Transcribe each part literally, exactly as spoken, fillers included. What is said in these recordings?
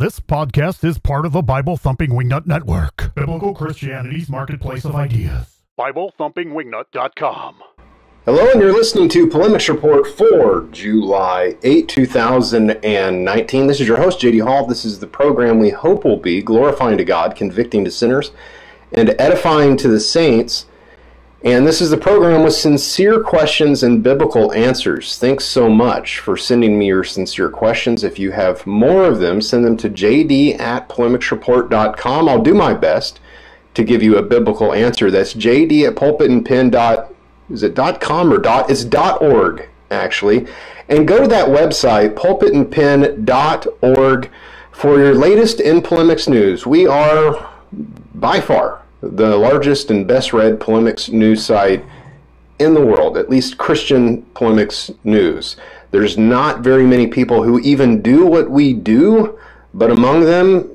This podcast is part of the Bible Thumping Wingnut Network, biblical Christianity's marketplace of ideas. Bible Thumping Wingnut dot com. Hello, and you're listening to Polemics Report for July eighth, two thousand nineteen. This is your host, J D. Hall. This is the program we hope will be glorifying to God, convicting to sinners, and edifying to the saints. And this is the program with sincere questions and biblical answers. Thanks so much for sending me your sincere questions. If you have more of them, send them to j d at polemics report dot com. I'll do my best to give you a biblical answer. That's j d at pulpit and pen dot com or dot, it's .org, actually. And go to that website, pulpit and pen dot org, for your latest in polemics news. We are, by far, the largest and best-read polemics news site in the world, at least Christian polemics news. There's not very many people who even do what we do, but among them,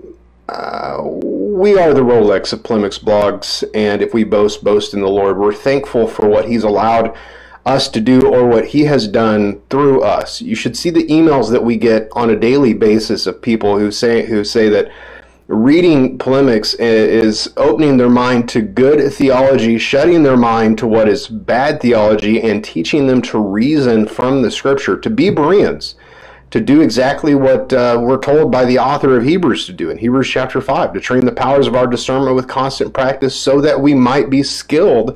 uh, we are the Rolex of polemics blogs, and if we boast, boast in the Lord. We're thankful for what He's allowed us to do or what He has done through us. You should see the emails that we get on a daily basis of people who say who say that reading polemics is opening their mind to good theology, shutting their mind to what is bad theology, and teaching them to reason from the Scripture, to be Bereans, to do exactly what uh, we're told by the author of Hebrews to do in Hebrews chapter five, to train the powers of our discernment with constant practice so that we might be skilled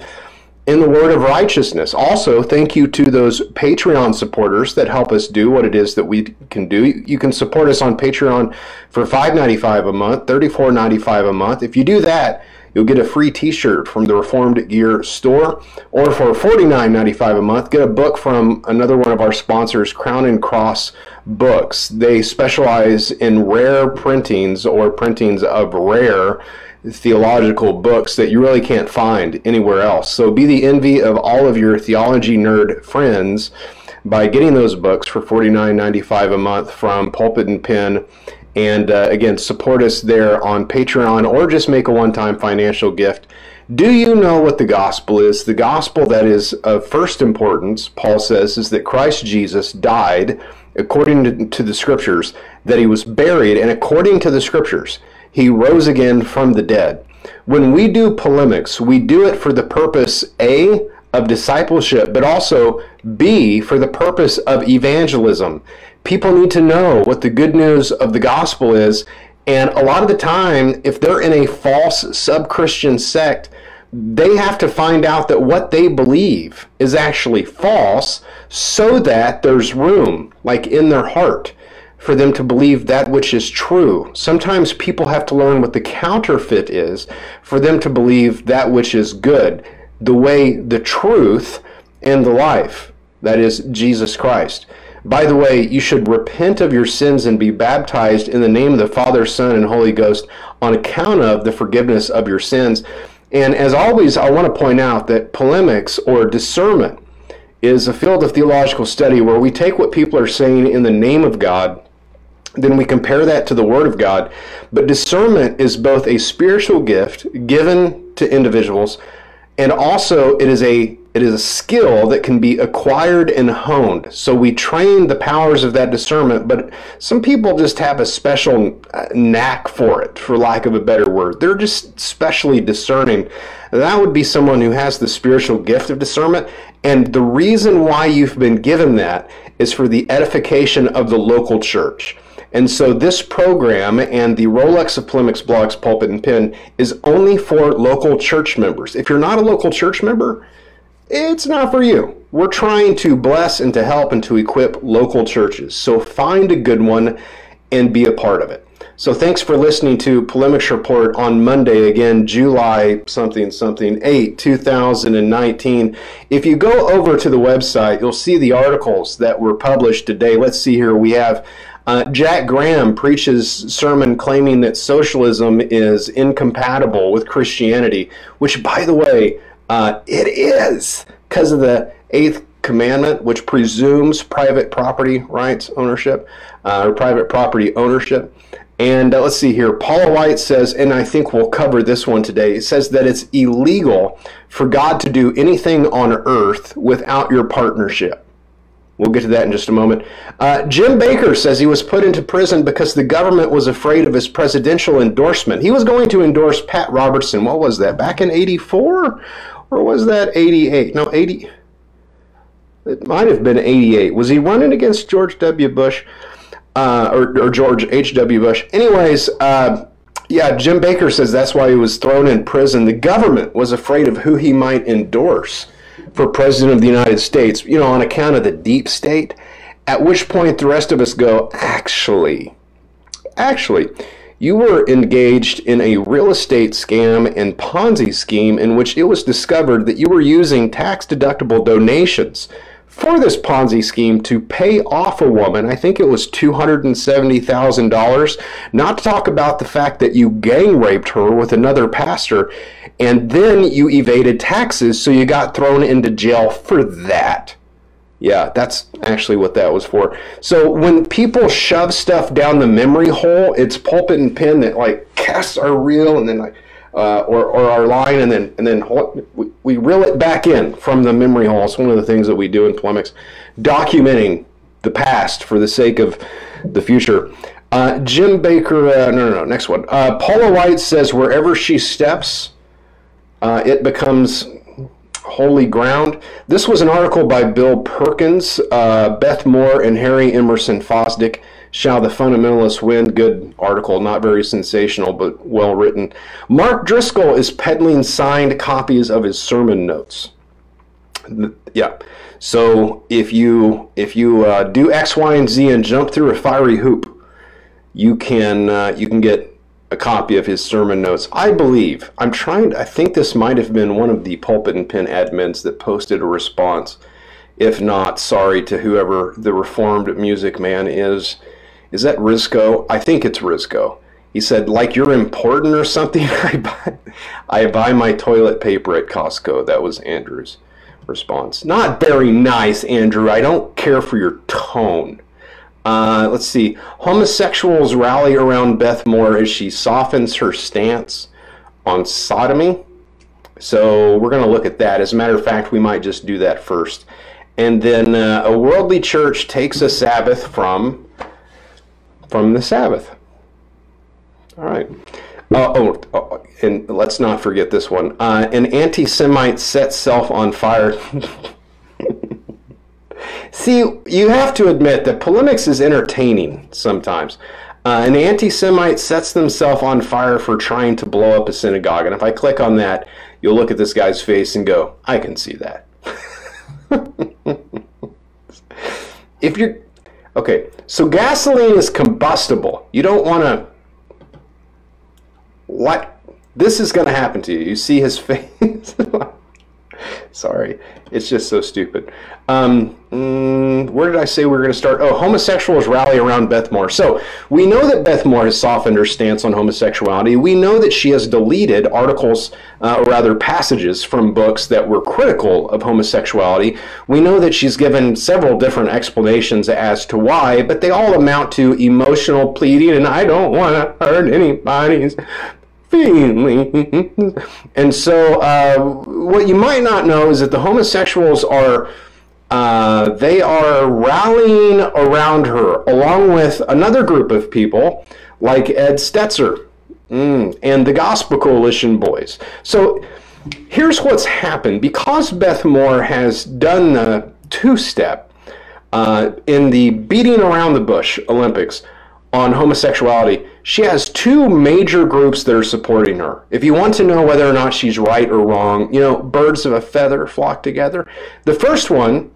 in the word of righteousness. Also, thank you to those Patreon supporters that help us do what it is that we can do. You can support us on Patreon for five ninety-five a month, thirty-four ninety-five a month. If you do that, you'll get a free t-shirt from the Reformed Gear store, or for forty-nine ninety-five a month, get a book from another one of our sponsors, Crown and Cross Books. They specialize in rare printings or printings of rare theological books that you really can't find anywhere else. So be the envy of all of your theology nerd friends by getting those books for forty-nine ninety-five a month from Pulpit and Pen. And uh, again, support us there on Patreon, or just make a one-time financial gift. Do you know what the gospel is? The gospel that is of first importance, Paul says, is that Christ Jesus died according to the Scriptures, that He was buried, and according to the Scriptures, He rose again from the dead. When we do polemics, we do it for the purpose, A, of discipleship, but also, B, for the purpose of evangelism. People need to know what the good news of the gospel is, and a lot of the time, if they're in a false sub-Christian sect, they have to find out that what they believe is actually false so that there's room, like in their heart, for them to believe that which is true. Sometimes people have to learn what the counterfeit is for them to believe that which is good, the way, the truth, and the life, that is Jesus Christ. By the way, you should repent of your sins and be baptized in the name of the Father, Son, and Holy Ghost on account of the forgiveness of your sins. And as always, I want to point out that polemics or discernment is a field of theological study where we take what people are saying in the name of God, then we compare that to the Word of God. But discernment is both a spiritual gift given to individuals, and also it is a it is a skill that can be acquired and honed. So we train the powers of that discernment, but some people just have a special knack for it, for lack of a better word. They're just specially discerning. That would be someone who has the spiritual gift of discernment, and the reason why you've been given that is for the edification of the local church. And so this program and the Rolex of polemics blogs, Pulpit and Pen, is only for local church members. If you're not a local church member, it's not for you. We're trying to bless and to help and to equip local churches. So find a good one and be a part of it. So thanks for listening to Polemics Report on Monday, again, July something something eighth, two thousand nineteen. If you go over to the website, you'll see the articles that were published today. Let's see here. We have Uh, Jack Graham preaches sermon claiming that socialism is incompatible with Christianity, which, by the way, uh, it is, because of the Eighth Commandment, which presumes private property rights ownership, uh, or private property ownership. And uh, let's see here. Paula White says, and I think we'll cover this one today, it says that it's illegal for God to do anything on earth without your partnership. We'll get to that in just a moment. Uh, Jim Baker says he was put into prison because the government was afraid of his presidential endorsement. He was going to endorse Pat Robertson. What was that, back in eighty-four? Or was that eighty-eight? No, eighty. It might have been eighty-eight. Was he running against George W. Bush? Uh, or, or George H W. Bush? Anyways, uh, yeah, Jim Baker says that's why he was thrown in prison. The government was afraid of who he might endorse for President of the United States, you know, on account of the deep state, at which point the rest of us go, actually, actually, you were engaged in a real estate scam and Ponzi scheme in which it was discovered that you were using tax-deductible donations for this Ponzi scheme to pay off a woman. I think it was two hundred seventy thousand dollars, not to talk about the fact that you gang raped her with another pastor, and then you evaded taxes, so you got thrown into jail for that. Yeah, that's actually what that was for. So when people shove stuff down the memory hole, it's Pulpit and Pen that like casts our reel and then like uh, or or our line and then and then we, we reel it back in from the memory hole. It's one of the things that we do in polemics, documenting the past for the sake of the future. Uh, Jim Baker, uh, no no no, next one. Uh, Paula White says wherever she steps, uh, it becomes holy ground. This was an article by Bill Perkins, uh, Beth Moore, and Harry Emerson Fosdick. Shall the fundamentalists win? Good article, not very sensational, but well written. Mark Driscoll is peddling signed copies of his sermon notes. Yeah, so if you if you uh, do X, Y, and Z and jump through a fiery hoop, you can uh, you can get a copy of his sermon notes. I believe, I'm trying, I think this might have been one of the Pulpit and Pen admins that posted a response. If not, sorry to whoever the Reformed music man is. Is that Risco? I think it's Risco. He said, like you're important or something? I buy, I buy my toilet paper at Costco. That was Andrew's response. Not very nice, Andrew. I don't care for your tone. Uh, let's see. Homosexuals rally around Beth Moore as she softens her stance on sodomy. So we're going to look at that. As a matter of fact, we might just do that first. And then uh, a worldly church takes a Sabbath from from the Sabbath. All right. Uh, oh, oh, and let's not forget this one. Uh, an anti-Semite sets self on fire. See, you have to admit that polemics is entertaining sometimes. Uh, an anti-Semite sets themselves on fire for trying to blow up a synagogue. And if I click on that, you'll look at this guy's face and go, I can see that. If you're... Okay, so gasoline is combustible. You don't want to... What? This is going to happen to you. You see his face. Sorry, it's just so stupid. Um, mm, where did I say we were going to start? Oh, homosexuals rally around Beth Moore. So we know that Beth Moore has softened her stance on homosexuality. We know that she has deleted articles, uh, or rather passages from books that were critical of homosexuality. We know that she's given several different explanations as to why, but they all amount to emotional pleading, and I don't want to hurt anybody's feelings. And so uh, what you might not know is that the homosexuals are uh, they are rallying around her along with another group of people like Ed Stetzer mm, and the Gospel Coalition boys. So here's what's happened. Because Beth Moore has done the two-step uh, in the beating around the bush Olympics on homosexuality, she has two major groups that are supporting her. If you want to know whether or not she's right or wrong, you know, birds of a feather flock together. The first one,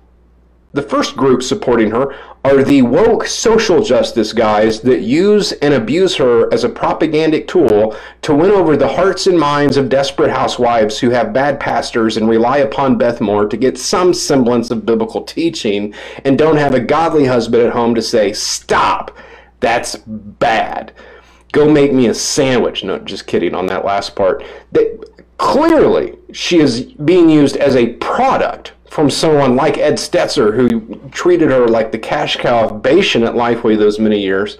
the first group supporting her are the woke social justice guys that use and abuse her as a propagandic tool to win over the hearts and minds of desperate housewives who have bad pastors and rely upon Beth Moore to get some semblance of biblical teaching and don't have a godly husband at home to say, stop. That's bad. Go make me a sandwich. No, just kidding on that last part. That clearly, she is being used as a product from someone like Ed Stetzer, who treated her like the cash cow of Bashan at LifeWay those many years.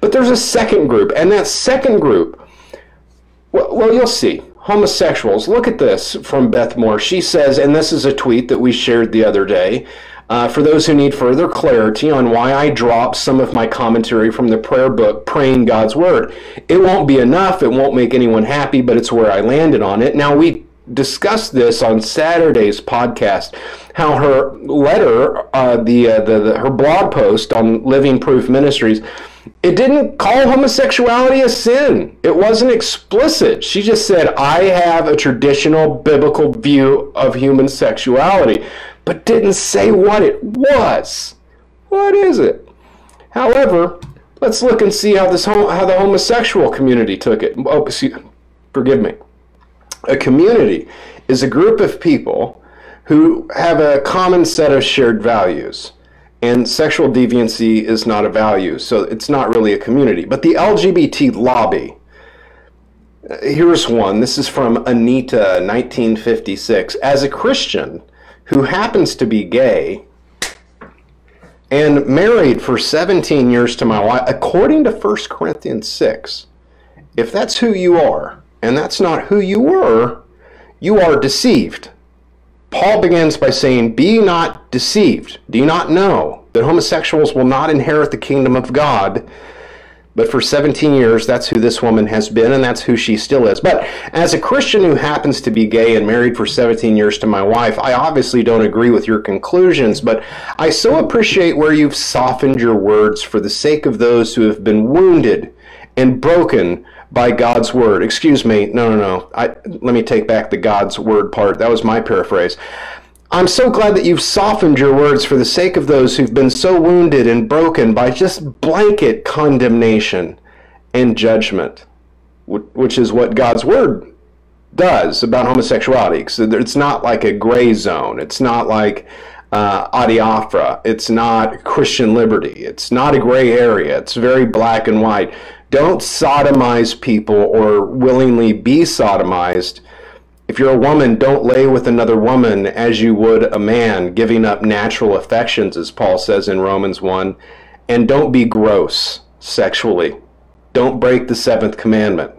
But there's a second group, and that second group, well, well you'll see. Homosexuals. Look at this from Beth Moore. She says, and this is a tweet that we shared the other day, Uh, for those who need further clarity on why I dropped some of my commentary from the prayer book, Praying God's Word. It won't be enough. It won't make anyone happy, but it's where I landed on it. Now, we discussed this on Saturday's podcast, how her letter, uh, the, uh, the, the her blog post on Living Proof Ministries, it didn't call homosexuality a sin. It wasn't explicit. She just said, I have a traditional biblical view of human sexuality, but didn't say what it was. What is it? However, let's look and see how this hom- how the homosexual community took it. Oh, excuse, forgive me. A community is a group of people who have a common set of shared values. And sexual deviancy is not a value, so it's not really a community. But the L G B T lobby, here's one. This is from Anita, nineteen fifty-six. As a Christian who happens to be gay and married for seventeen years to my wife, according to First Corinthians six, if that's who you are, and that's not who you were, you are deceived. Paul begins by saying, be not deceived. Do you not know that homosexuals will not inherit the kingdom of God? But for seventeen years, that's who this woman has been, and that's who she still is. But as a Christian who happens to be gay and married for seventeen years to my wife, I obviously don't agree with your conclusions, but I so appreciate where you've softened your words for the sake of those who have been wounded and broken by God's word. Excuse me. No, no, no. I, let me take back the God's word part. That was my paraphrase. I'm so glad that you've softened your words for the sake of those who've been so wounded and broken by just blanket condemnation and judgment, which is what God's word does about homosexuality. So it's not like a gray zone. It's not like uh, adiaphora. It's not Christian liberty. It's not a gray area. It's very black and white. Don't sodomize people or willingly be sodomized. If you're a woman, don't lay with another woman as you would a man, giving up natural affections, as Paul says in Romans one. And don't be gross sexually. Don't break the seventh commandment.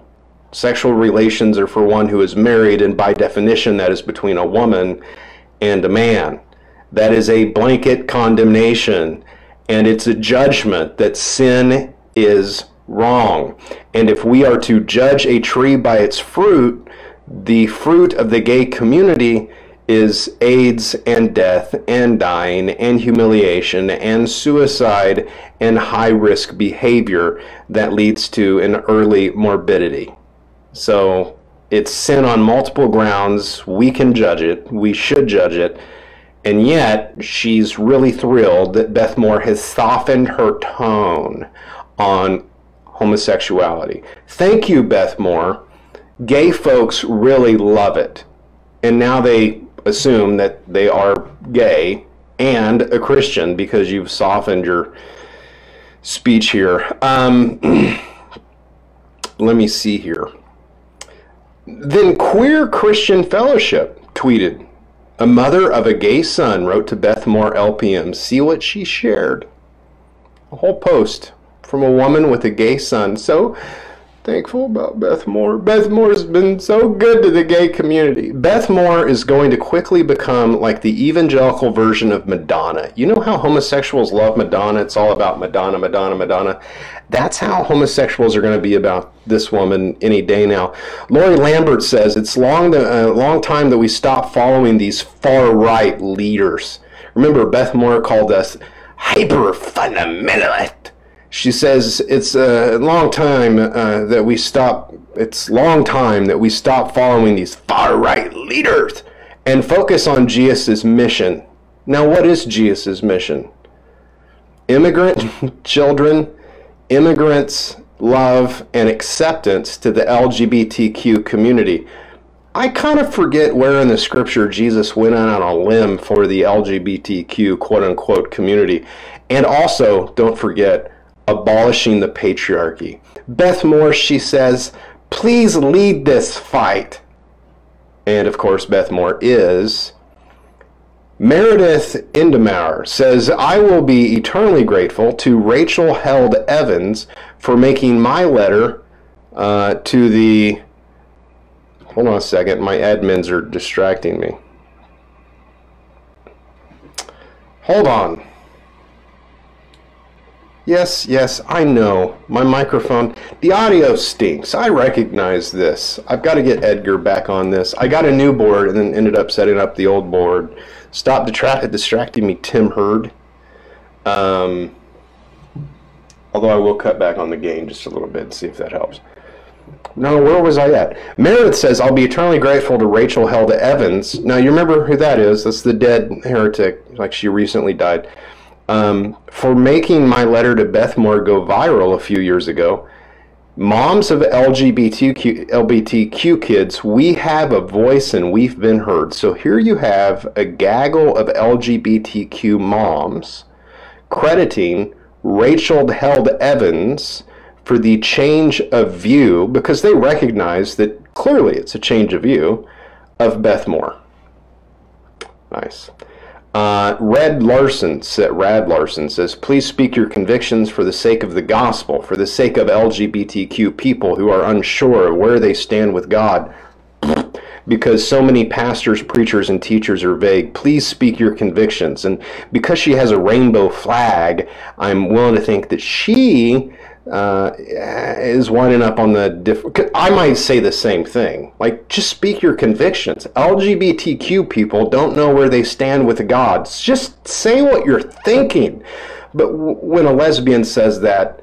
Sexual relations are for one who is married, and by definition, that is between a woman and a man. That is a blanket condemnation, and it's a judgment that sin is wrong. And if we are to judge a tree by its fruit, the fruit of the gay community is AIDS and death and dying and humiliation and suicide and high-risk behavior that leads to an early morbidity. So it's sin on multiple grounds. We can judge it. We should judge it. And yet she's really thrilled that Beth Moore has softened her tone on homosexuality. Thank you, Beth Moore. Gay folks really love it. And now they assume that they are gay and a Christian because you've softened your speech here. Um, let me see here. Then Queer Christian Fellowship tweeted, a mother of a gay son wrote to Beth Moore L P M, see what she shared. A whole post from a woman with a gay son. So thankful about Beth Moore. Beth Moore's been so good to the gay community. Beth Moore is going to quickly become like the evangelical version of Madonna. You know how homosexuals love Madonna? It's all about Madonna, Madonna, Madonna. That's how homosexuals are going to be about this woman any day now. Lori Lambert says, it's long a uh, long time that we stopped following these far-right leaders. Remember, Beth Moore called us hyper-fundamentalist. She says it's a long time uh, that we stop. It's long time that we stop following these far right leaders and focus on Jesus' mission. Now, what is Jesus' mission? Immigrant children, immigrants, love, and acceptance to the L G B T Q community. I kind of forget where in the scripture Jesus went out on a limb for the L G B T Q quote unquote community, and also don't forget abolishing the patriarchy. Beth Moore, she says, please lead this fight. And of course, Beth Moore is. Meredith Endemauer says, I will be eternally grateful to Rachel Held Evans for making my letter uh, to the, hold on a second, my admins are distracting me. Hold on. Yes, yes, I know. My microphone. The audio stinks. I recognize this. I've got to get Edgar back on this. I got a new board and then ended up setting up the old board. Stop distracting me, Tim Hurd. Um, although I will cut back on the gain just a little bit and see if that helps. No, where was I at? Meredith says, I'll be eternally grateful to Rachel Held Evans. Now, you remember who that is. That's the dead heretic. Like, she recently died. Um, for making my letter to Beth Moore go viral a few years ago. Moms of L G B T Q kids, we have a voice and we've been heard. So here you have a gaggle of L G B T Q moms crediting Rachel Held Evans for the change of view, because they recognize that clearly it's a change of view of Beth Moore. Nice. Uh, Red Larson, Rad Larson says, please speak your convictions for the sake of the gospel, for the sake of L G B T Q people who are unsure of where they stand with God, because so many pastors, preachers, and teachers are vague. Please speak your convictions. And because she has a rainbow flag, I'm willing to think that she... Uh, is winding up on the different. I might say the same thing. Like, just speak your convictions. L G B T Q people don't know where they stand with God. Just say what you're thinking. But w when a lesbian says that,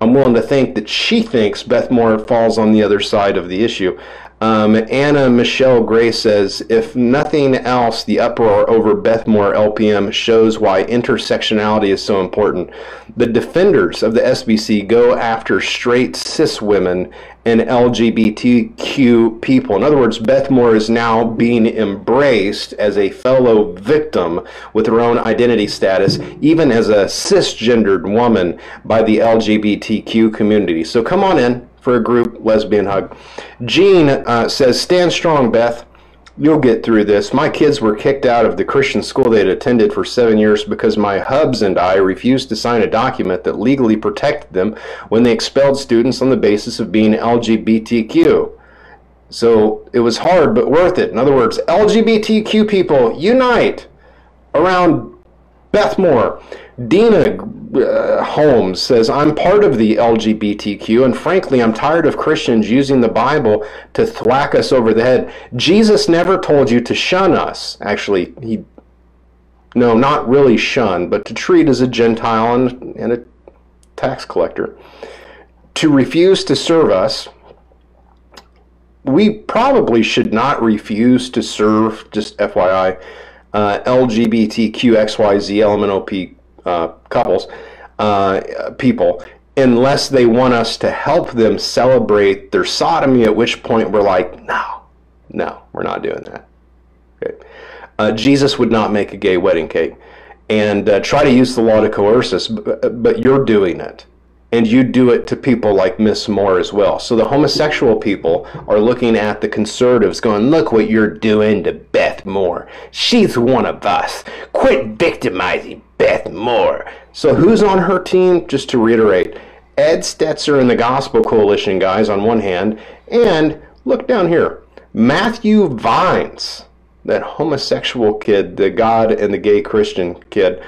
I'm willing to think that she thinks Beth Moore falls on the other side of the issue. Um, Anna Michelle Gray says, if nothing else, the uproar over Beth Moore L P M shows why intersectionality is so important. The defenders of the S B C go after straight cis women and L G B T Q people. In other words, Beth Moore is now being embraced as a fellow victim with her own identity status, even as a cisgendered woman, by the L G B T Q community. So come on in for a group lesbian hug. Jean uh, says, stand strong, Beth. You'll get through this. My kids were kicked out of the Christian school they had attended for seven years because my hubs and I refused to sign a document that legally protected them when they expelled students on the basis of being L G B T Q. So it was hard, but worth it. In other words, L G B T Q people, unite around Beth Moore. Dina Uh, Holmes says, I'm part of the L G B T Q, and frankly, I'm tired of Christians using the Bible to thwack us over the head. Jesus never told you to shun us. Actually, he, no, not really shun, but to treat as a Gentile and, and a tax collector. To refuse to serve us, we probably should not refuse to serve, just F Y I, uh, L G B T Q X Y Z L M N O P Uh, couples, uh, people, unless they want us to help them celebrate their sodomy, at which point we're like, no, no, we're not doing that. Okay. Uh, Jesus would not make a gay wedding cake and uh, try to use the law to coerce us, but, but you're doing it. And you do it to people like Miss Moore as well. So the homosexual people are looking at the conservatives going, look what you're doing to Beth Moore. She's one of us. Quit victimizing Beth Moore. So who's on her team? Just to reiterate, Ed Stetzer and the Gospel Coalition guys on one hand, and look down here, Matthew Vines, that homosexual kid, the God and the gay Christian kid.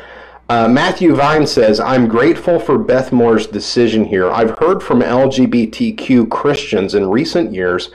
Uh, Matthew Vine says, I'm grateful for Beth Moore's decision here. I've heard from L G B T Q Christians in recent years,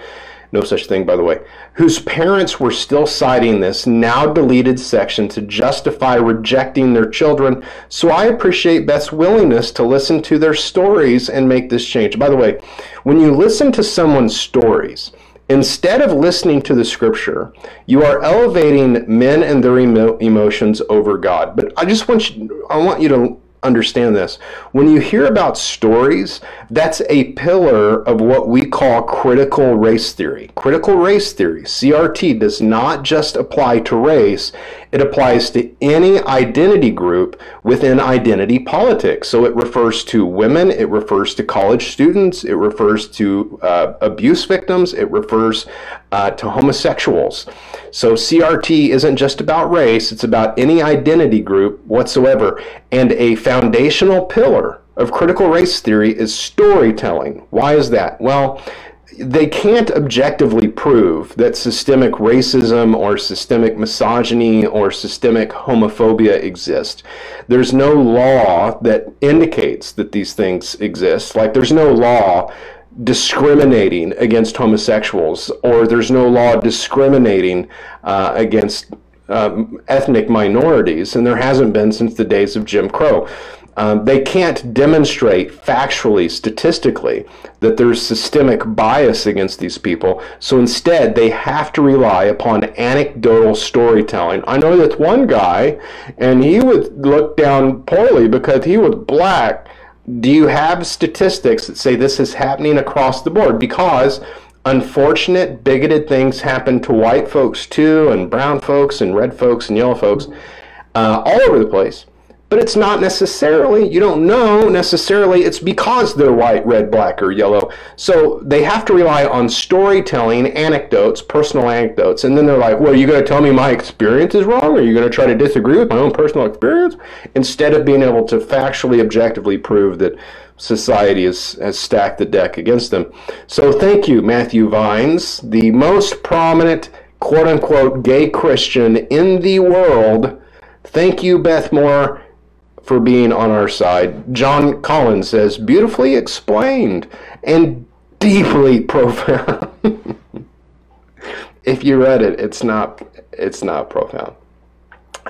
no such thing, by the way, whose parents were still citing this now deleted section to justify rejecting their children. So I appreciate Beth's willingness to listen to their stories and make this change. By the way, when you listen to someone's stories, instead of listening to the scripture, you are elevating men and their emo emotions over God. But I just want you, I want you to understand this. When you hear about stories, that's a pillar of what we call critical race theory. Critical race theory, C R T, does not just apply to race. It applies to any identity group within identity politics. So it refers to women, it refers to college students, it refers to uh, abuse victims, it refers uh, to homosexuals. So C R T isn't just about race, it's about any identity group whatsoever. And a foundational pillar of critical race theory is storytelling. Why is that? Well, they can't objectively prove that systemic racism or systemic misogyny or systemic homophobia exist. There's no law that indicates that these things exist. Like, there's no law discriminating against homosexuals, or there's no law discriminating uh, against um, ethnic minorities, and there hasn't been since the days of Jim Crow. Um, they can't demonstrate factually, statistically, that there's systemic bias against these people. So instead, they have to rely upon anecdotal storytelling. I know that one guy, and he would look down poorly because he was black. Do you have statistics that say this is happening across the board? Because unfortunate, bigoted things happen to white folks too, and brown folks, and red folks, and yellow folks, uh, all over the place. But it's not necessarily, you don't know necessarily, it's because they're white, red, black, or yellow. So they have to rely on storytelling, anecdotes, personal anecdotes. And then they're like, well, are you going to tell me my experience is wrong? Or are you going to try to disagree with my own personal experience? Instead of being able to factually, objectively prove that society has, has stacked the deck against them. So thank you, Matthew Vines, the most prominent, quote-unquote, gay Christian in the world. Thank you, Beth Moore, for being on our side. John Collins says, beautifully explained and deeply profound. If you read it, it's not, it's not profound.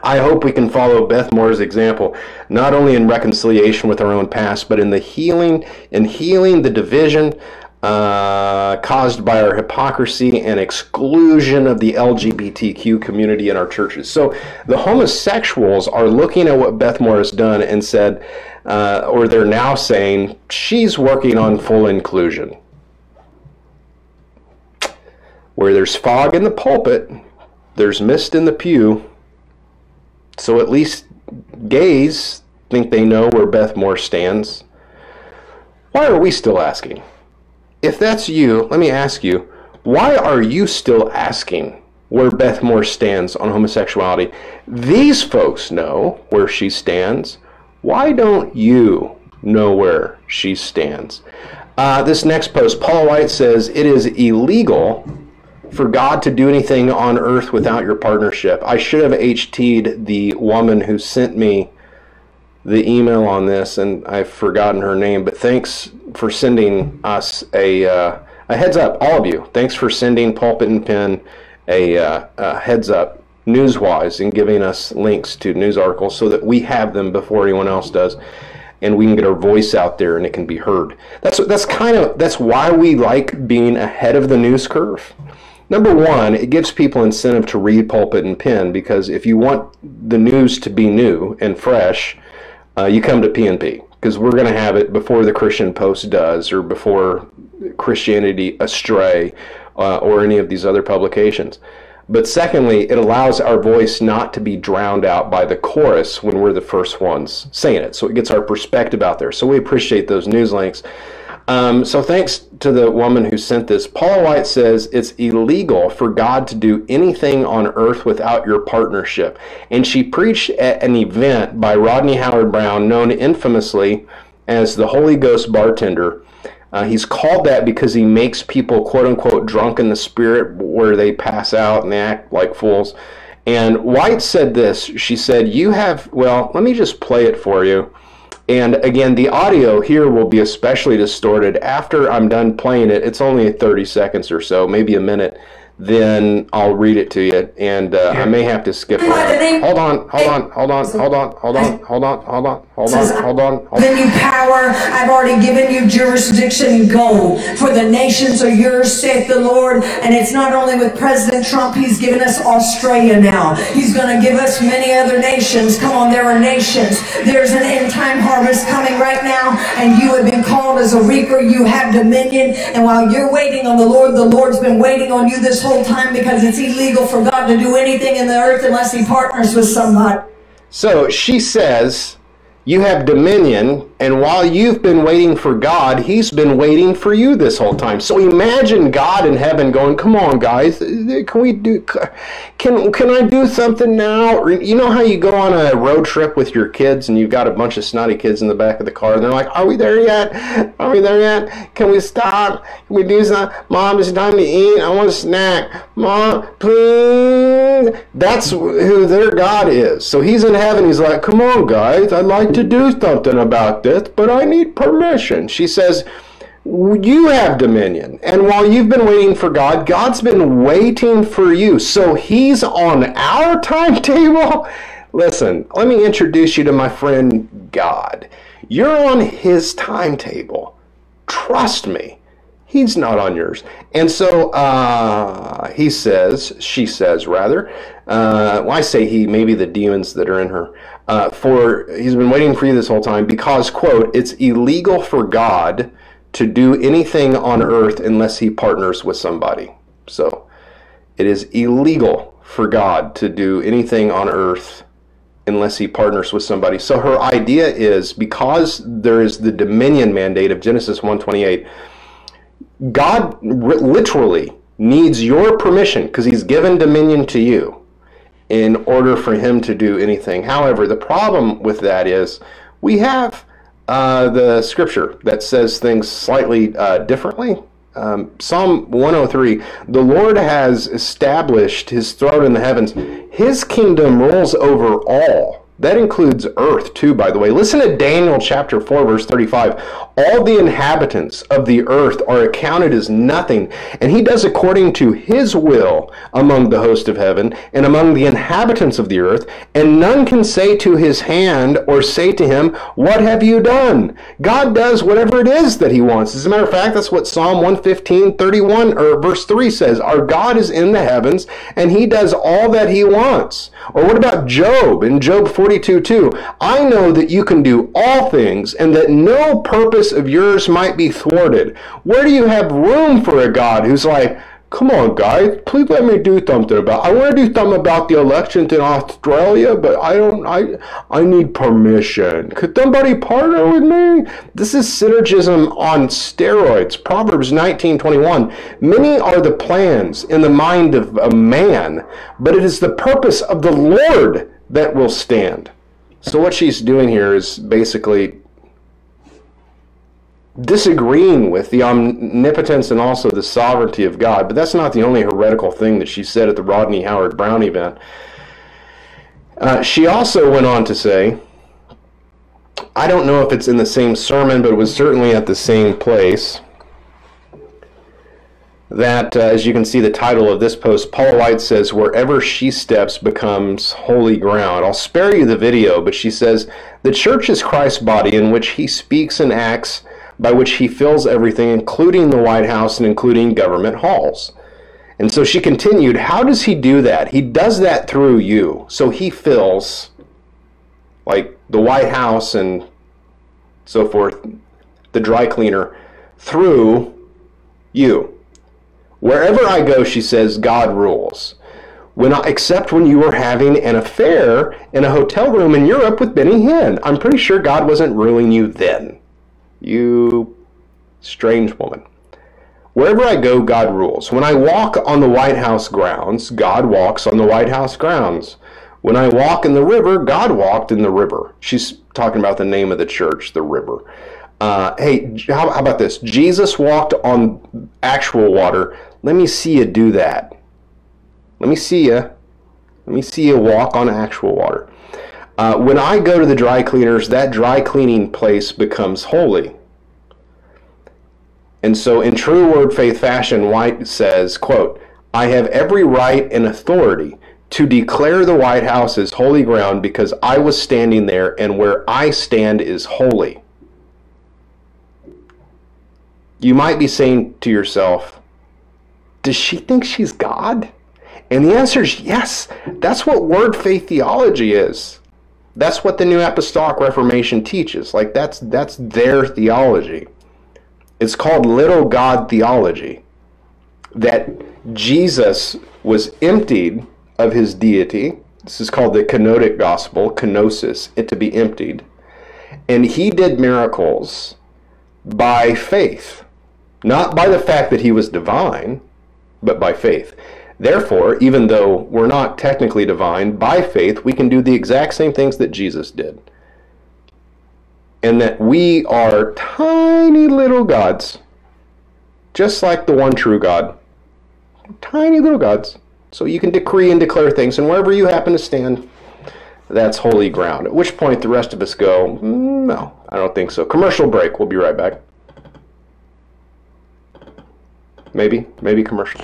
I hope we can follow Beth Moore's example, not only in reconciliation with our own past, but in the healing, in healing the division uh, caused by our hypocrisy and exclusion of the L G B T Q community in our churches. So the homosexuals are looking at what Beth Moore has done and said, uh, or they're now saying, she's working on full inclusion. Where there's fog in the pulpit, there's mist in the pew. So at least gays think they know where Beth Moore stands. Why are we still asking? If that's you, let me ask you, why are you still asking where Beth Moore stands on homosexuality? These folks know where she stands. Why don't you know where she stands? Uh, this next post, Paula White says, it is illegal for God to do anything on earth without your partnership. I should have H T'd the woman who sent me the email on this, and I've forgotten her name, but thanks for sending us a, uh, a heads up, all of you. Thanks for sending Pulpit and Pen a, uh, a heads up news-wise and giving us links to news articles so that we have them before anyone else does, and we can get our voice out there and it can be heard. That's, that's kind of, that's why we like being ahead of the news curve. Number one, it gives people incentive to read Pulpit and Pen, because if you want the news to be new and fresh, Uh, you come to P and P, because we're going to have it before the Christian Post does, or before Christianity Astray, uh, or any of these other publications. But secondly, it allows our voice not to be drowned out by the chorus when we're the first ones saying it. So it gets our perspective out there. So we appreciate those news links. Um, so thanks to the woman who sent this. Paula White says, it's illegal for God to do anything on earth without your partnership. And she preached at an event by Rodney Howard Brown, known infamously as the Holy Ghost Bartender. Uh, he's called that because he makes people, quote unquote, drunk in the spirit, where they pass out and they act like fools. And White said this. She said, you have, well, let me just play it for you. And again, the audio here will be especially distorted. After I'm done playing it, it's only thirty seconds or so, maybe a minute, then I'll read it to you, and uh, I may have to skip around. Hold on, hold on, hold on, hold on, hold on, hold on, hold on, hold on, hold on. I've given you power, I've already given you jurisdiction, go. For the nations are yours, saith the Lord. And it's not only with President Trump, he's given us Australia now. He's going to give us many other nations. Come on, there are nations. There's an end time harvest coming right now, and you have been called as a reaper. You have dominion, and while you're waiting on the Lord, the Lord's been waiting on you this whole time, because it's illegal for God to do anything in the earth unless he partners with somebody. So she says, you have dominion And while you've been waiting for God, he's been waiting for you this whole time. So imagine God in heaven going, come on, guys, can we do, can can I do something now? Or, you know how you go on a road trip with your kids and you've got a bunch of snotty kids in the back of the car, and they're like, are we there yet? Are we there yet? Can we stop? Can we do something? Mom, it's time to eat. I want a snack. Mom, please. That's who their God is. So he's in heaven. He's like, come on, guys, I'd like to do something about this, but I need permission. She says, you have dominion. And while you've been waiting for God, God's been waiting for you. So he's on our timetable. Listen, let me introduce you to my friend God. You're on his timetable. Trust me. He's not on yours. And so uh, he says, she says rather, uh, well, I say he, maybe the demons that are in her, uh, for he's been waiting for you this whole time because, quote, it's illegal for God to do anything on earth unless he partners with somebody. So it is illegal for God to do anything on earth unless he partners with somebody. So her idea is, because there is the dominion mandate of Genesis one twenty-eight, God literally needs your permission, because he's given dominion to you, in order for him to do anything. However, the problem with that is we have uh, the scripture that says things slightly uh, differently. Um, Psalm one oh three, the Lord has established his throne in the heavens. His kingdom rules over all. That includes earth, too, by the way. Listen to Daniel chapter four, verse thirty-five. All the inhabitants of the earth are accounted as nothing, and he does according to his will among the host of heaven and among the inhabitants of the earth, and none can say to his hand or say to him, what have you done? God does whatever it is that he wants. As a matter of fact, that's what Psalm one fifteen, thirty-one, or verse three says. Our God is in the heavens, and he does all that he wants. Or what about Job? In Job forty-two two, I know that you can do all things, and that no purpose of yours might be thwarted. Where do you have room for a God who's like, come on, guys, please let me do something about it. I want to do something about the elections in Australia, but I don't, I, I need permission. Could somebody partner with me? This is synergism on steroids. Proverbs nineteen twenty-one. Many are the plans in the mind of a man, but it is the purpose of the Lord that will stand. So what she's doing here is basically disagreeing with the omnipotence and also the sovereignty of God. But that's not the only heretical thing that she said at the Rodney Howard Brown event. Uh, she also went on to say, I don't know if it's in the same sermon, but it was certainly at the same place, that, uh, as you can see the title of this post, Paula White says, wherever she steps becomes holy ground. I'll spare you the video, but she says, the church is Christ's body, in which he speaks and acts, by which he fills everything, including the White House and including government halls. And so she continued, how does he do that? He does that through you. So he fills, like, the White House and so forth, the dry cleaner, through you. Wherever I go, she says, God rules. When I, except when you were having an affair in a hotel room in Europe with Benny Hinn. I'm pretty sure God wasn't ruling you then. You strange woman. Wherever I go, God rules. When I walk on the White House grounds, God walks on the White House grounds. When I walk in the river, God walked in the river. She's talking about the name of the church, the river. Uh, hey, how, how about this? Jesus walked on actual water. Let me see you do that. Let me see you. Let me see you walk on actual water. Uh, when I go to the dry cleaners, that dry cleaning place becomes holy. And so in true word faith fashion, White says, quote, I have every right and authority to declare the White House as holy ground because I was standing there, and where I stand is holy. You might be saying to yourself, does she think she's God? And the answer is yes. That's what word faith theology is. That's what the New Apostolic Reformation teaches. Like, that's, that's their theology. It's called little God theology. That Jesus was emptied of his deity. This is called the kenotic gospel, kenosis, it to be emptied. And he did miracles by faith, not by the fact that he was divine, but by faith. Therefore, even though we're not technically divine, by faith we can do the exact same things that Jesus did. And that we are tiny little gods, just like the one true God. Tiny little gods. So you can decree and declare things, and wherever you happen to stand, that's holy ground. At which point the rest of us go, mm, no, I don't think so. Commercial break. We'll be right back. Maybe, maybe commercial.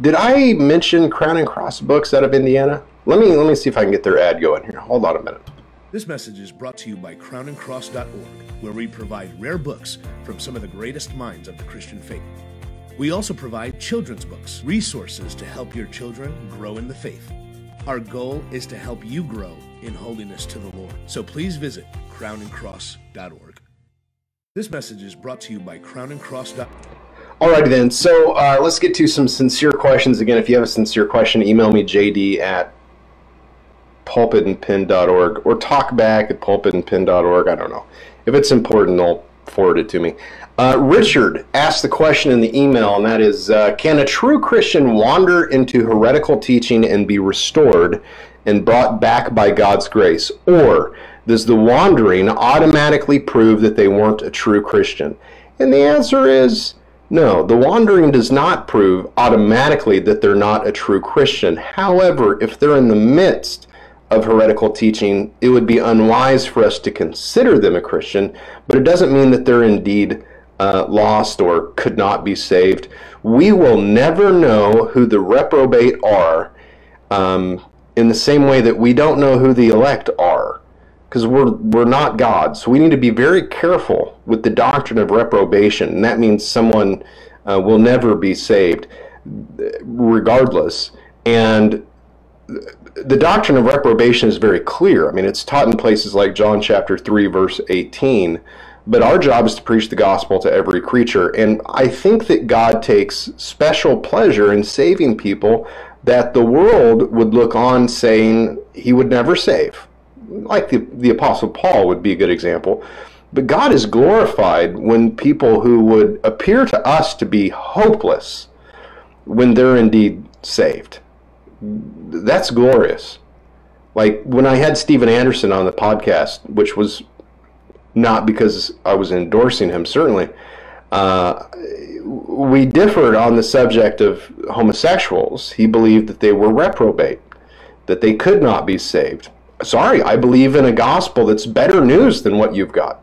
Did I mention Crown and Cross Books out of Indiana? Let me let me see if I can get their ad going here. Hold on a minute. This message is brought to you by crown and cross dot org, where we provide rare books from some of the greatest minds of the Christian faith. We also provide children's books, resources to help your children grow in the faith. Our goal is to help you grow in holiness to the Lord. So please visit crown and cross dot org. This message is brought to you by crown and cross dot org. Alrighty then, so uh, let's get to some sincere questions. Again, if you have a sincere question, email me j d at pulpit and pen dot org or talkback at pulpit and pen dot org. I don't know. If it's important, they'll forward it to me. Uh, Richard asked the question in the email, and that is, uh, can a true Christian wander into heretical teaching and be restored and brought back by God's grace? Or does the wandering automatically prove that they weren't a true Christian? And the answer is, no, the wandering does not prove automatically that they're not a true Christian. However, if they're in the midst of heretical teaching, it would be unwise for us to consider them a Christian, but it doesn't mean that they're indeed uh, lost or could not be saved. We will never know who the reprobate are um, in the same way that we don't know who the elect are, because we're, we're not God. So we need to be very careful with the doctrine of reprobation. And that means someone uh, will never be saved regardless. And the doctrine of reprobation is very clear. I mean, it's taught in places like John chapter three, verse eighteen. But our job is to preach the gospel to every creature. And I think that God takes special pleasure in saving people that the world would look on saying he would never save. Like the, the Apostle Paul would be a good example. But God is glorified when people who would appear to us to be hopeless, when they're indeed saved. That's glorious. Like when I had Steven Anderson on the podcast, which was not because I was endorsing him, certainly, uh, we differed on the subject of homosexuals. He believed that they were reprobate, that they could not be saved. Sorry, I believe in a gospel that's better news than what you've got.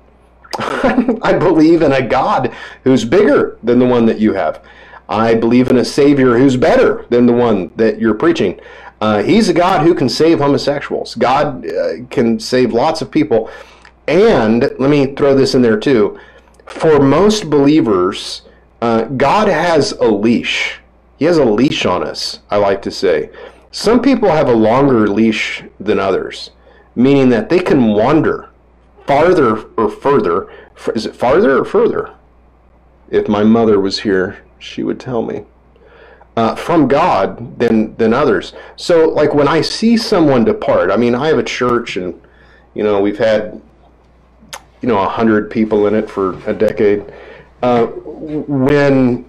I believe in a God who's bigger than the one that you have. I believe in a Savior who's better than the one that you're preaching. Uh, he's a God who can save homosexuals. God uh, can save lots of people. And let me throw this in there too. For most believers, uh, God has a leash. He has a leash on us, I like to say. Some people have a longer leash than others, meaning that they can wander farther or further. Is it farther or further? If my mother was here, she would tell me. Uh, from God than, than others. So, like, when I see someone depart, I mean, I have a church and, you know, we've had, you know, a hundred people in it for a decade. Uh, when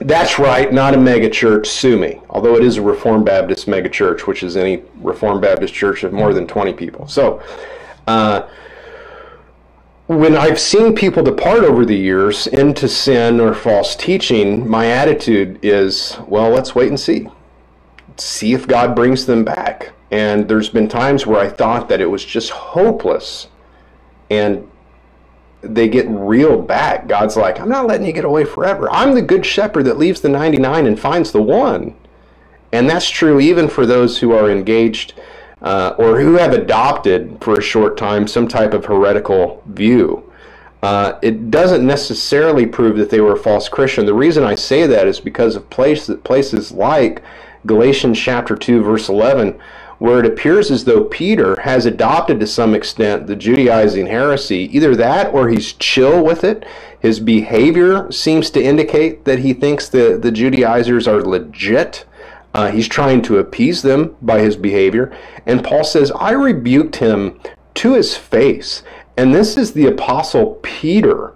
That's right, not a megachurch, sue me. Although it is a Reformed Baptist megachurch, which is any Reformed Baptist church of more than twenty people. So, uh, when I've seen people depart over the years into sin or false teaching, my attitude is, well, let's wait and see. See if God brings them back. And there's been times where I thought that it was just hopeless, and they get reeled back. God's like, I'm not letting you get away forever. I'm the good shepherd that leaves the ninety-nine and finds the one. And that's true even for those who are engaged uh, or who have adopted for a short time some type of heretical view. Uh, it doesn't necessarily prove that they were a false Christian. The reason I say that is because of place, places like Galatians chapter two, verse eleven, where it appears as though Peter has adopted to some extent the Judaizing heresy. Either that or he's chill with it. His behavior seems to indicate that he thinks the, the Judaizers are legit. Uh, he's trying to appease them by his behavior. And Paul says, I rebuked him to his face. And this is the Apostle Peter,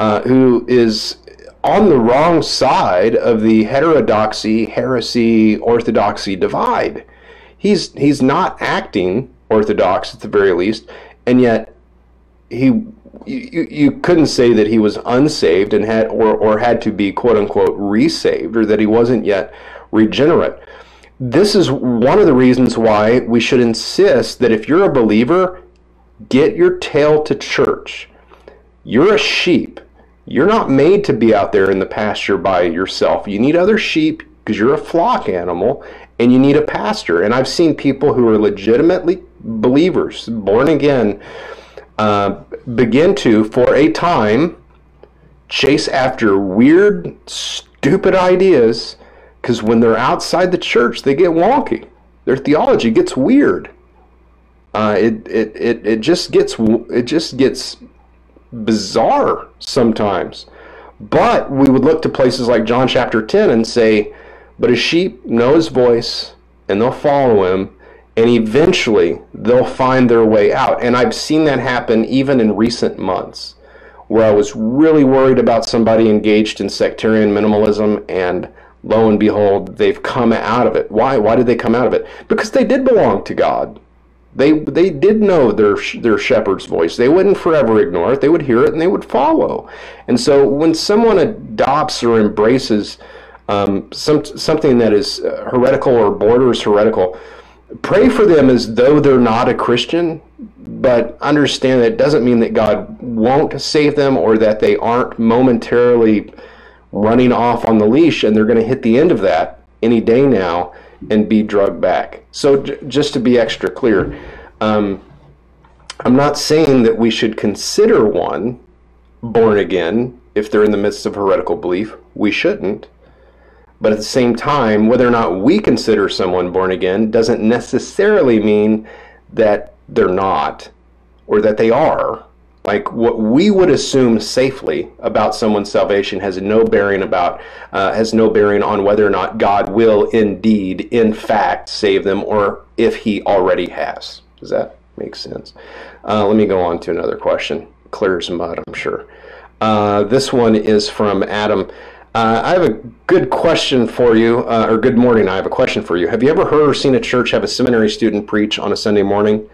uh, who is on the wrong side of the heterodoxy, heresy, orthodoxy divide. He's he's not acting orthodox at the very least, and yet he you, you couldn't say that he was unsaved and had or, or had to be quote unquote resaved, or that he wasn't yet regenerate. This is one of the reasons why we should insist that if you're a believer, get your tail to church. You're a sheep. You're not made to be out there in the pasture by yourself. You need other sheep because you're a flock animal. And you need a pastor. And I've seen people who are legitimately believers, born again, uh, begin to, for a time, chase after weird, stupid ideas, because when they're outside the church, they get wonky. Their theology gets weird. Uh, it, it, it, it just gets it just gets bizarre sometimes. But we would look to places like John chapter ten and say, but a sheep know his voice, and they'll follow him, and eventually they'll find their way out. And I've seen that happen even in recent months, where I was really worried about somebody engaged in sectarian minimalism, and lo and behold, they've come out of it. Why? Why did they come out of it? Because they did belong to God. They they did know their their shepherd's voice. They wouldn't forever ignore it. They would hear it, and they would follow. And so when someone adopts or embraces Um, some, something that is heretical or borders heretical, pray for them as though they're not a Christian, but understand that it doesn't mean that God won't save them or that they aren't momentarily running off on the leash and they're going to hit the end of that any day now and be drugged back. So j- just to be extra clear, um, I'm not saying that we should consider one born again if they're in the midst of heretical belief. We shouldn't. But at the same time, whether or not we consider someone born again doesn't necessarily mean that they're not, or that they are. Like, what we would assume safely about someone's salvation has no bearing about uh, has no bearing on whether or not God will indeed, in fact, save them, or if He already has. Does that make sense? Uh, let me go on to another question. Clear as mud, I'm sure. Uh, this one is from Adam. Uh, I have a good question for you, uh, or good morning, I have a question for you. Have you ever heard or seen a church have a seminary student preach on a Sunday morning?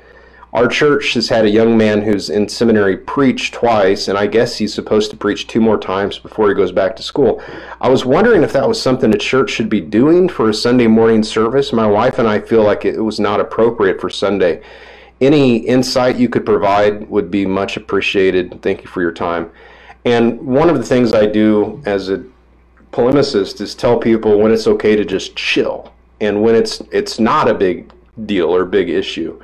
Our church has had a young man who's in seminary preach twice, and I guess he's supposed to preach two more times before he goes back to school. I was wondering if that was something a church should be doing for a Sunday morning service. My wife and I feel like it was not appropriate for Sunday. Any insight you could provide would be much appreciated. Thank you for your time. And one of the things I do as a polemicist is tell people when it's okay to just chill, and when it's it's not a big deal or big issue.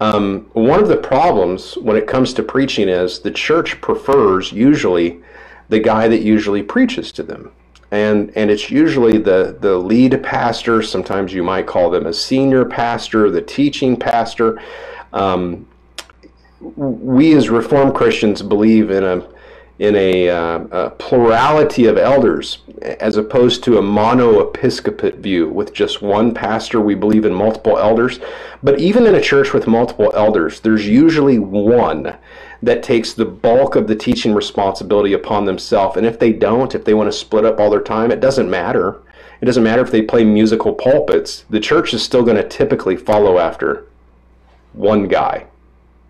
Um, one of the problems when it comes to preaching is the church prefers usually the guy that usually preaches to them, and and it's usually the the lead pastor. Sometimes you might call them a senior pastor, the teaching pastor. Um, we as Reformed Christians believe in a in a, uh, a plurality of elders, as opposed to a mono-episcopate view with just one pastor. We believe in multiple elders, but even in a church with multiple elders, there's usually one that takes the bulk of the teaching responsibility upon themselves. And if they don't, if they want to split up all their time, it doesn't matter. It doesn't matter if they play musical pulpits. The church is still going to typically follow after one guy,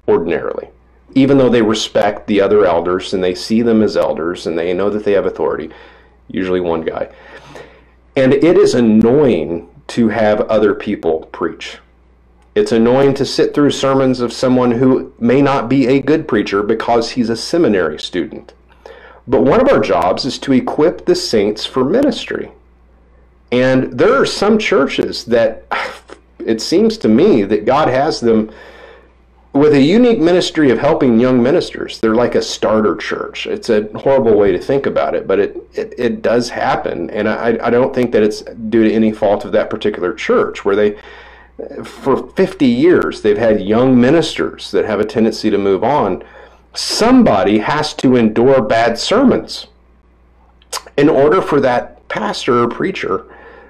ordinarily, even though they respect the other elders and they see them as elders and they know that they have authority, usually one guy. And it is annoying to have other people preach. It's annoying to sit through sermons of someone who may not be a good preacher because he's a seminary student. But one of our jobs is to equip the saints for ministry. And there are some churches that it seems to me that God has them with a unique ministry of helping young ministers. They're like a starter church. It's a horrible way to think about it, but it, it, it does happen. And I, I don't think that it's due to any fault of that particular church, where they, for fifty years, they've had young ministers that have a tendency to move on. Somebody has to endure bad sermons in order for that pastor or preacher,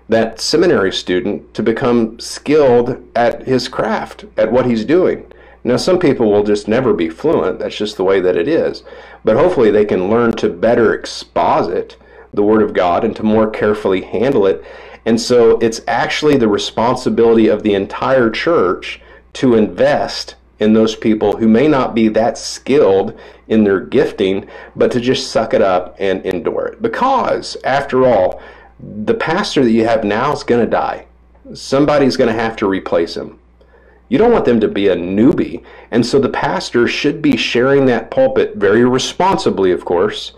that seminary student, to become skilled at his craft, at what he's doing. Now, some people will just never be fluent. That's just the way that it is. But hopefully they can learn to better exposit the Word of God and to more carefully handle it. And so it's actually the responsibility of the entire church to invest in those people who may not be that skilled in their gifting, but to just suck it up and endure it. Because, after all, the pastor that you have now is going to die. Somebody's going to have to replace him. You don't want them to be a newbie. And so the pastor should be sharing that pulpit very responsibly, of course,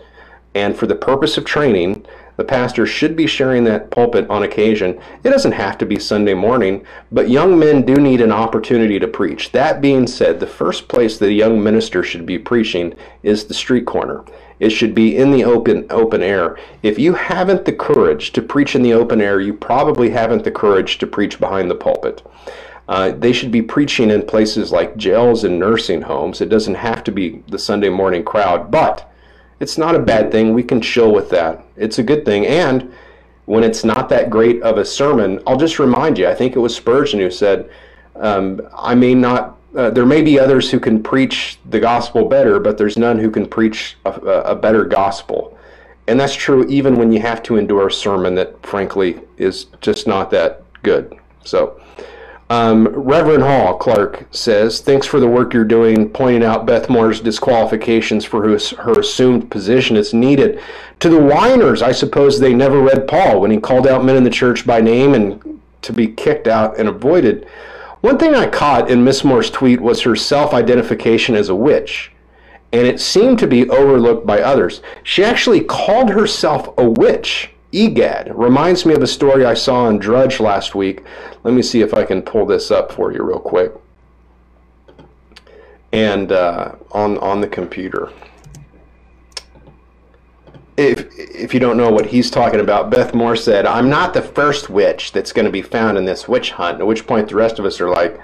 and for the purpose of training. The pastor should be sharing that pulpit on occasion. It doesn't have to be Sunday morning, but young men do need an opportunity to preach. That being said, the first place that a young minister should be preaching is the street corner. It should be in the open open air. If you haven't the courage to preach in the open air, you probably haven't the courage to preach behind the pulpit. Uh, they should be preaching in places like jails and nursing homes. It doesn't have to be the Sunday morning crowd, but it's not a bad thing. We can chill with that. It's a good thing. And when it's not that great of a sermon, I'll just remind you, I think it was Spurgeon who said, um, I may not, uh, there may be others who can preach the gospel better, but there's none who can preach a, a better gospel. And that's true even when you have to endure a sermon that, frankly, is just not that good. So, Um, Reverend Hall Clark says, thanks for the work you're doing, pointing out Beth Moore's disqualifications for her assumed position is needed. To the whiners, I suppose they never read Paul when he called out men in the church by name and to be kicked out and avoided. One thing I caught in Miss Moore's tweet was her self-identification as a witch, and it seemed to be overlooked by others. She actually called herself a witch. Egad, reminds me of a story I saw on Drudge last week. Let me see if I can pull this up for you real quick. And uh, on on the computer. If, if you don't know what he's talking about, Beth Moore said, I'm not the first witch that's going to be found in this witch hunt, at which point the rest of us are like,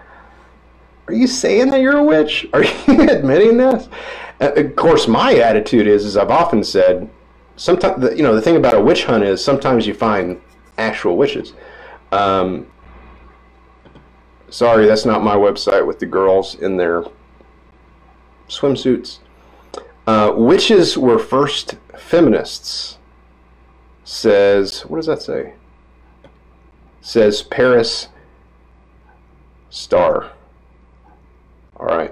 are you saying that you're a witch? Are you admitting this? Uh, of course, my attitude is, as I've often said, sometimes, you know, the thing about a witch hunt is sometimes you find actual witches. Um, sorry, that's not my website with the girls in their swimsuits. Uh, witches were first feminists, says, what does that say? Says Paris Star. All right.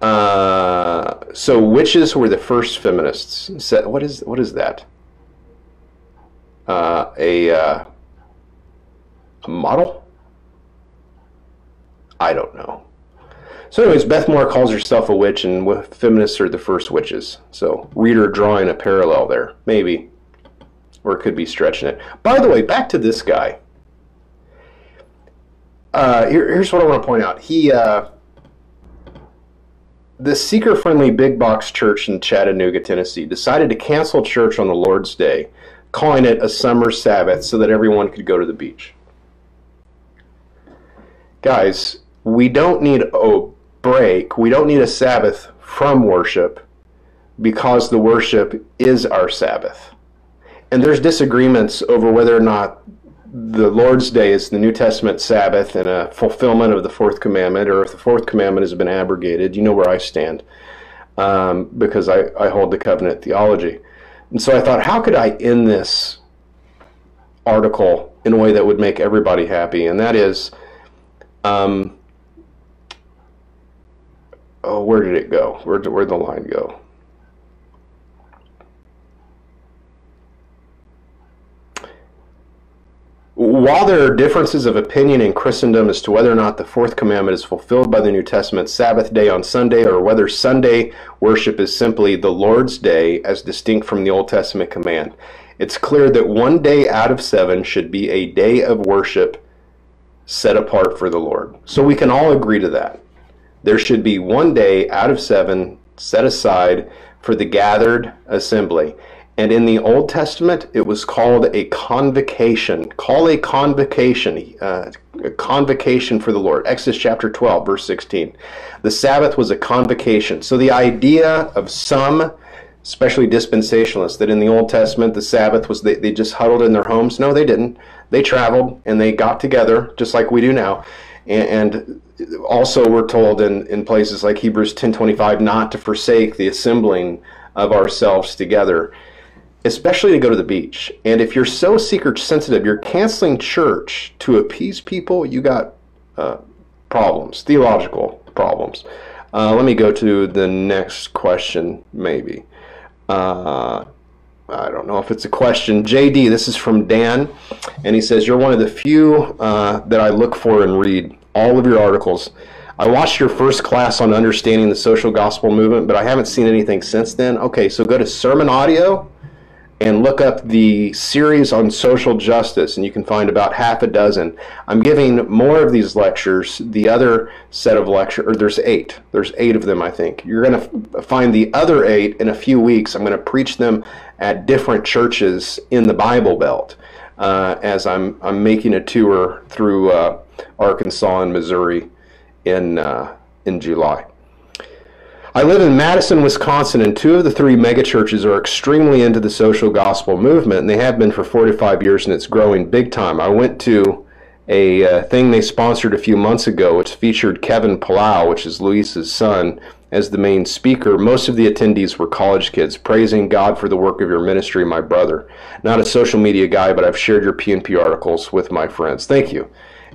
Uh, so witches were the first feminists. So what is what is that? Uh, a uh, a model? I don't know. So, anyways, Beth Moore calls herself a witch, and feminists are the first witches. So, reader drawing a parallel there, maybe, or it could be stretching it. By the way, back to this guy. Uh, here, here's what I want to point out. He. Uh, The seeker-friendly big box church in Chattanooga, Tennessee, decided to cancel church on the Lord's Day, calling it a summer Sabbath so that everyone could go to the beach. Guys, we don't need a break. We don't need a Sabbath from worship. because the worship is our Sabbath. And there's disagreements over whether or not the Lord's Day is the New Testament Sabbath and a fulfillment of the Fourth Commandment, or if the Fourth Commandment has been abrogated. You know where I stand, um, because I, I hold the covenant theology. And so I thought, how could I end this article in a way that would make everybody happy? And that is, um, oh, where did it go? Where where'd the line go? While there are differences of opinion in Christendom as to whether or not the Fourth Commandment is fulfilled by the New Testament Sabbath day on Sunday, or whether Sunday worship is simply the Lord's Day as distinct from the Old Testament command, it's clear that one day out of seven should be a day of worship set apart for the Lord. So we can all agree to that. There should be one day out of seven set aside for the gathered assembly. And in the Old Testament, it was called a convocation. Call a convocation, uh, a convocation for the Lord. Exodus chapter twelve, verse sixteen. The Sabbath was a convocation. So the idea of some, especially dispensationalists, that in the Old Testament, the Sabbath was, they, they just huddled in their homes. No, they didn't. They traveled and they got together, just like we do now. And also we're told in, in places like Hebrews ten twenty-five not to forsake the assembling of ourselves together, especially to go to the beach. And if you're so secret sensitive, you're canceling church to appease people, you got uh, problems, theological problems. Uh, let me go to the next question, maybe. Uh, I don't know if it's a question. J D, this is from Dan, and he says, you're one of the few uh, that I look for and read all of your articles. I watched your first class on understanding the social gospel movement, but I haven't seen anything since then. Okay, so go to Sermon Audio and look up the series on social justice, and you can find about half a dozen. I'm giving more of these lectures, the other set of lectures, or there's eight. There's eight of them, I think. You're going to find the other eight in a few weeks. I'm going to preach them at different churches in the Bible Belt uh, as I'm, I'm making a tour through uh, Arkansas and Missouri in, uh, in July. I live in Madison, Wisconsin, and two of the three megachurches are extremely into the social gospel movement, and they have been for forty-five years, and it's growing big time. I went to a uh, thing they sponsored a few months ago, which featured Kevin Palau, which is Luis's son, as the main speaker. Most of the attendees were college kids. Praising God for the work of your ministry, my brother. Not a social media guy, but I've shared your P and P articles with my friends. Thank you.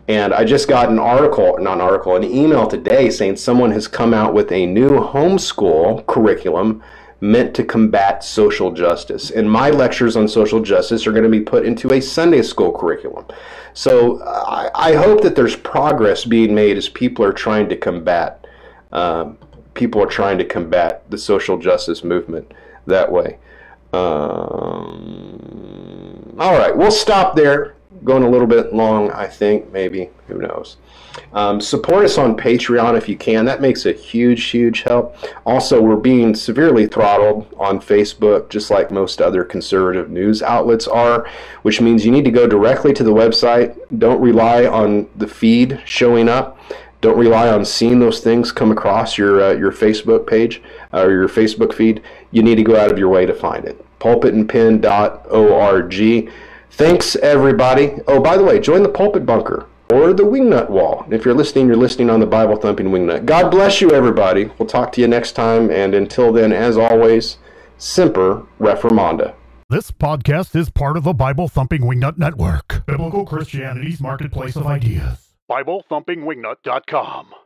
And I just got an article, not an article, an email today saying someone has come out with a new homeschool curriculum meant to combat social justice. And my lectures on social justice are going to be put into a Sunday school curriculum. So I, I hope that there's progress being made as people are trying to combat, uh, people are trying to combat the social justice movement that way. Um, all right, we'll stop there. Going a little bit long, I think, maybe, who knows. Um, support us on Patreon if you can. That makes a huge, huge help. Also, we're being severely throttled on Facebook, just like most other conservative news outlets are, which means you need to go directly to the website. Don't rely on the feed showing up. Don't rely on seeing those things come across your, uh, your Facebook page or your Facebook feed. You need to go out of your way to find it. pulpit and pen dot org. Thanks, everybody. Oh, by the way, join the Pulpit Bunker or the Wingnut Wall. If you're listening, you're listening on the Bible Thumping Wingnut. God bless you, everybody. We'll talk to you next time. And until then, as always, Semper Reformanda. This podcast is part of the Bible Thumping Wingnut Network, biblical Christianity's marketplace of ideas. Bible Thumping Wingnut dot com.